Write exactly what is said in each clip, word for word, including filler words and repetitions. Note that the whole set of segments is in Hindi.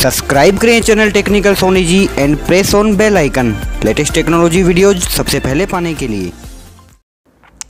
सब्सक्राइब करें channel technical Soni ji and press on bell icon latest technology videos सबसे पहले पाने के लिए।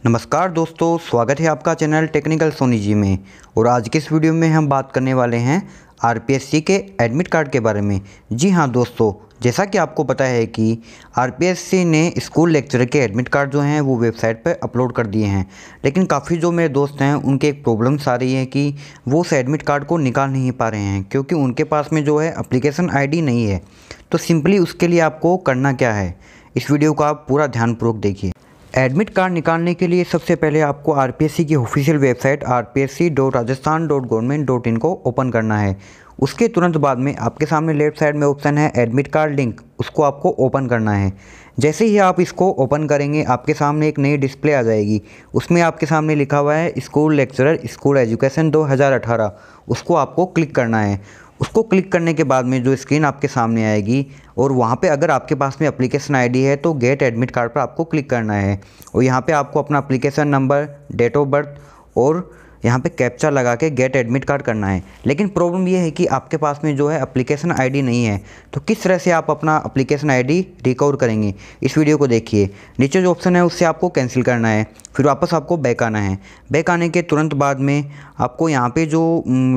नमस्कार दोस्तों, स्वागत है आपका चैनल टेक्निकल सोनी जी में। और आज के इस वीडियो में हम बात करने वाले हैं आरपीएससी के एडमिट कार्ड के बारे में। जी हाँ दोस्तों, जैसा कि आपको पता है कि आरपीएससी ने स्कूल लेक्चर के एडमिट कार्ड जो हैं वो वेबसाइट पर अपलोड कर दिए हैं, लेकिन काफ़ी जो मेरे दोस्त हैं उनके एक प्रॉब्लम्स आ रही है कि वो उस एडमिट कार्ड को निकाल नहीं पा रहे हैं क्योंकि उनके पास में जो है एप्लीकेशन आईडी नहीं है। तो सिंपली उसके लिए आपको करना क्या है, इस वीडियो को आप पूरा ध्यानपूर्वक देखिए। एडमिट कार्ड निकालने के लिए सबसे पहले आपको आरपीएससी की official website R P S C dot Rajasthan dot government dot in को ओपन करना है। उसके तुरंत बाद में आपके सामने लेफ्ट साइड में ऑप्शन है एडमिट कार्ड लिंक, उसको आपको ओपन करना है। जैसे ही आप इसको ओपन करेंगे आपके सामने एक नई डिस्प्ले आ जाएगी, उसमें आपके सामने लिखा हुआ है स्कूल लेक्चरर स्कूल एजुकेशन दो हज़ार अठारह, उसको आपको क्लिक करना है। उसको क्लिक करने के बाद में जो स्क्रीन आपके सामने आएगी और वहाँ पे अगर आपके पास में एप्लीकेशन आईडी है तो गेट एडमिट कार्ड पर आपको क्लिक करना है। और यहाँ पे आपको अपना application number, date of birth और यहाँ पे कैप्चा लगा के गेट एडमिट कार्ड करना है। लेकिन प्रॉब्लम ये है कि आपके पास में जो है एप्लीकेशन आईडी नहीं है, तो किस तरह से आप अपना एप्लीकेशन आईडी रिकवर करेंगे, इस वीडियो को देखिए। नीचे जो ऑप्शन है उससे आपको कैंसिल करना है, फिर वापस आपको बैक आना है। बैक आने के तुरंत बाद में आपको यहाँ पे जो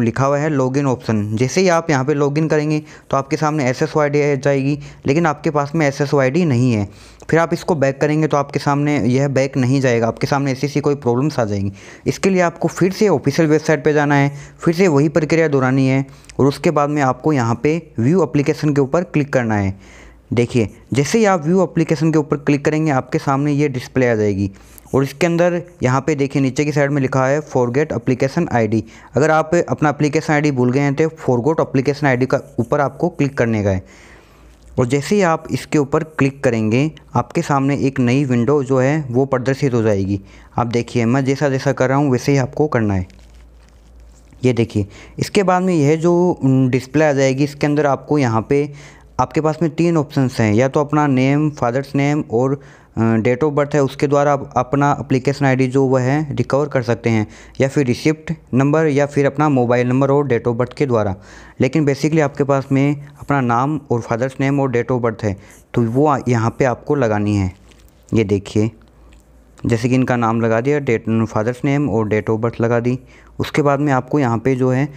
लिखा हुआ है लॉगिन ऑप्शन, जैसे ही आप यहाँ पे लॉगिन करेंगे तो आपके सामने S S O I D आ जाएगी, लेकिन आपके पास में S S O I D नहीं है। फिर आप इसको बैक करेंगे तो आपके सामने यह बैक नहीं जाएगा, आपके सामने ऐसी सी कोई प्रॉब्लम्स आ जाएंगी। इसके लिए आपको फिर से ऑफिशियल वेबसाइट पे जाना है, फिर से वही प्रक्रिया दोहरानी है और उसके बाद में आपको यहाँ पे व्यू एप्लीकेशन के ऊपर क्लिक करना है। देखिए जैसे ही आप व्यू एप्लीकेशन के ऊपर क्लिक करेंगे आपके सामने ये डिस्प्ले आ जाएगी और इसके अंदर यहाँ पे देखिए नीचे की साइड में लिखा है फॉरगेट एप्लीकेशन आईडी। अगर आप अपना एप्लीकेशन आईडी भूल गए हैं तो फॉरगेट एप्लीकेशन आईडी का ऊपर आपको क्लिक करने का है। और जैसे ही आप इसके ऊपर क्लिक करेंगे आपके सामने एक नई विंडो जो है वो प्रदर्शित हो जाएगी। आप देखिए मैं जैसा जैसा कर रहा हूँ वैसे ही आपको करना है, ये देखिए। इसके बाद में यह जो डिस्प्ले आ जाएगी इसके अंदर आपको यहाँ पे आपके पास में तीन ऑप्शंस हैं, या तो अपना नेम, फादर्स नेम और डेट ऑफ बर्थ है, उसके द्वारा आप अपना एप्लीकेशन आईडी जो वह है रिकवर कर सकते हैं, या फिर रिसिप्ट नंबर, या फिर अपना मोबाइल नंबर और डेट ऑफ बर्थ के द्वारा। लेकिन बेसिकली आपके पास में अपना नाम और फादर्स नेम और डेट ऑफ बर्थ है तो वो यहाँ पे आपको लगानी है। ये देखिए जैसे कि इनका नाम लगा दिया, डेट फादर्स नेम और डेट ऑफ बर्थ लगा दी। उसके बाद में आपको यहाँ पर जो है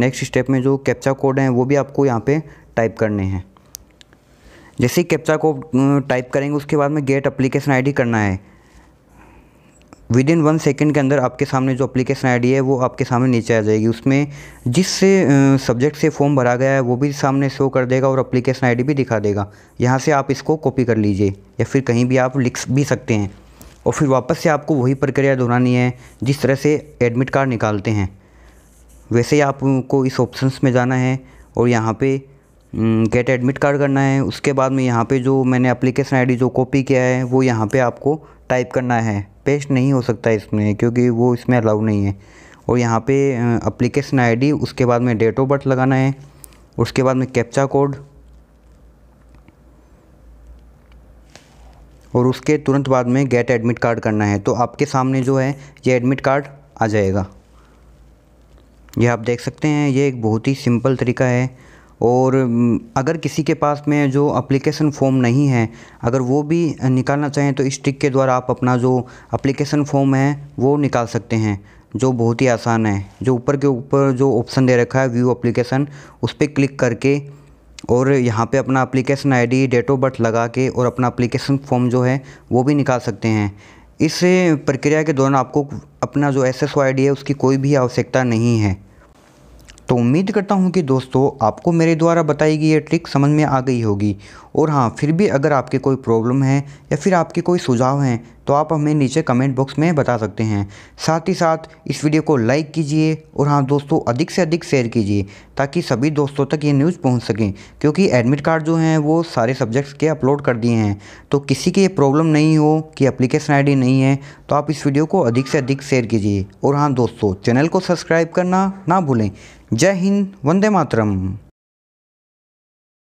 नेक्स्ट स्टेप में जो कैप्चा कोड हैं वो भी आपको यहाँ पर टाइप करने हैं। जैसे ही कैप्चा को टाइप करेंगे उसके बाद में गेट एप्लीकेशन आईडी करना है। विद इन वन सेकेंड के अंदर आपके सामने जो एप्लीकेशन आईडी है वो आपके सामने नीचे आ जाएगी, उसमें जिस सब्जेक्ट से फॉर्म भरा गया है वो भी सामने शो कर देगा और एप्लीकेशन आईडी भी दिखा देगा। यहाँ से आप इसको कॉपी कर लीजिए या फिर कहीं भी आप लिख भी सकते हैं। और फिर वापस से आपको वही प्रक्रिया दोहरानी है जिस तरह से एडमिट कार्ड निकालते हैं, वैसे ही आपको इस ऑप्शंस में जाना है और यहाँ पर गेट एडमिट कार्ड करना है। उसके बाद में यहाँ पे जो मैंने एप्लीकेशन आईडी जो कॉपी किया है वो यहाँ पे आपको टाइप करना है, पेस्ट नहीं हो सकता इसमें क्योंकि वो इसमें अलाउ नहीं है। और यहाँ पे एप्लीकेशन आईडी, उसके बाद में डेट ऑफ बर्थ लगाना है, उसके बाद में कैप्चा कोड और उसके तुरंत बाद में गेट एडमिट कार्ड करना है। तो आपके सामने जो है ये एडमिट कार्ड आ जाएगा, ये आप देख सकते हैं। ये एक बहुत ही सिंपल तरीका है। और अगर किसी के पास में जो एप्लीकेशन फॉर्म नहीं है, अगर वो भी निकालना चाहें तो इस ट्रिक के द्वारा आप अपना जो एप्लीकेशन फॉर्म है वो निकाल सकते हैं, जो बहुत ही आसान है। जो ऊपर के ऊपर जो ऑप्शन दे रखा है व्यू एप्लीकेशन, उस पर क्लिक करके और यहाँ पे अपना application ID, date of birth लगा के और अपना एप्लीकेशन फॉर्म जो है वो भी निकाल सकते हैं। इस प्रक्रिया के दौरान आपको अपना जो S S O I D है उसकी कोई भी आवश्यकता नहीं है। तो उम्मीद करता हूं कि दोस्तों आपको मेरे द्वारा बताई गई ये ट्रिक समझ में आ गई होगी। और हाँ, फिर भी अगर आपके कोई प्रॉब्लम है या फिर आपके कोई सुझाव हैं तो आप हमें नीचे कमेंट बॉक्स में बता सकते हैं। साथ ही साथ इस वीडियो को लाइक कीजिए और हाँ दोस्तों, अधिक से अधिक शेयर कीजिए ताकि सभी दोस्तों तक ये न्यूज़ पहुंच सके, क्योंकि एडमिट कार्ड जो हैं वो सारे सब्जेक्ट्स के अपलोड कर दिए हैं। तो किसी की ये प्रॉब्लम नहीं हो कि एप्लीकेशन आईडी नहीं है, तो आप इस वीडियो को अधिक से अधिक शेयर कीजिए। और हाँ दोस्तों, चैनल को सब्सक्राइब करना ना भूलें। जय हिंद, वंदे मातरम।